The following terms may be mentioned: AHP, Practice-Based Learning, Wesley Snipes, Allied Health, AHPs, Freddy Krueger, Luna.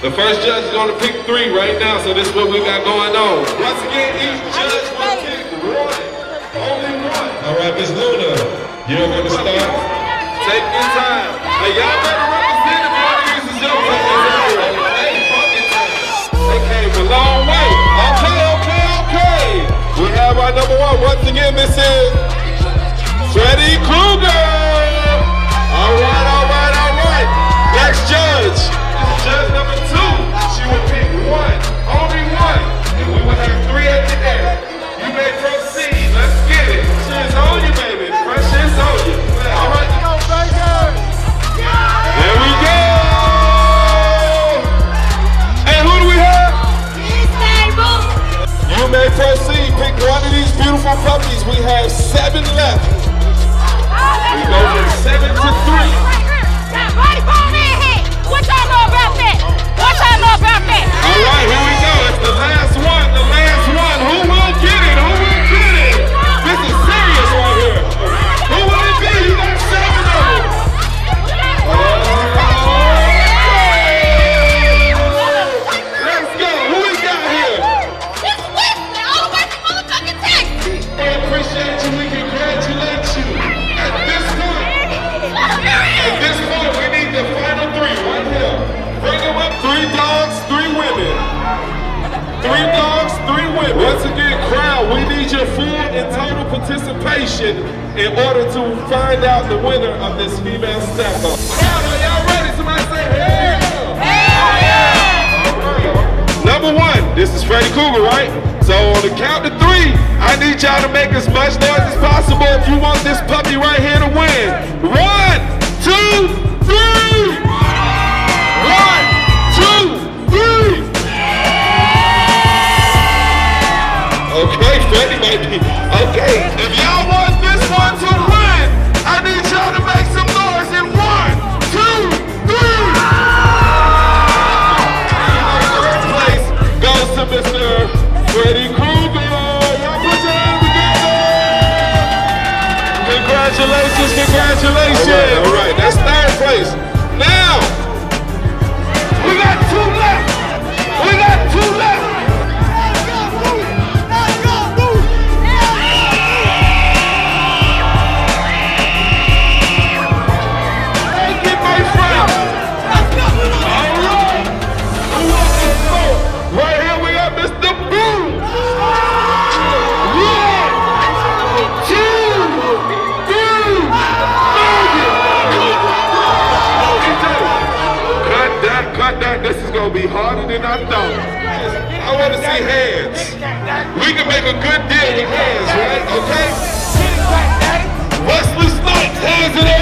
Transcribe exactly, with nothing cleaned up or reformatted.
The first judge is going to pick three right now, so this is what we got going on. Once again, each judge will pick one, only one. All right, Miss Luna, you don't want to start? Take your time. Hey, y'all better represent the audience as your fucking time. Hey, fucking time. They came a long way. Okay, okay, okay. We have our number one once again, Missus Freddy Krueger. All right, all right, all right. Next judge. Judge number two. She will pick one, only one, and we will have three at the end. You may proceed. Let's get it. She's on you, baby. Pressure's on you. All right, go, Vegas. There we go. And who do we have? You may proceed. Pick one of these beautiful puppies. We have seven left. We go from seven to three. What y'all know about that? What y'all know about that? All right, here we go. It's the last one, the last one. Who will get it? Who will get it? This is serious right here. Who will it be? You got seven of them. Let's go. Who we got here? This is Wesley, all the way from motherfucking Texas. I appreciate you. We congratulate you. At this point, at this point, we need the final three. Three dogs, three women. Three dogs, three women. Once again, crowd, we need your full and total participation in order to find out the winner of this female step-up. Crowd, are y'all ready? Somebody say, hell yeah! Hell yeah! Number one, this is Freddy Krueger, right? So on the count of three, I need y'all to make as much noise as possible if you want this puppy right here to win. One, two, three! Okay, Freddy might be. Okay, if y'all want this one to win, I need y'all to make some noise in one, two, three. And third place goes to Mister Freddy Krueger. Y'all put your hands together. Congratulations, congratulations. All right, all right, that's third place. Now, we got two left. We got two left. Be harder than I thought. I want to see hands. We can make a good deal with hands, right? Okay? Wesley Snipes, hands it up.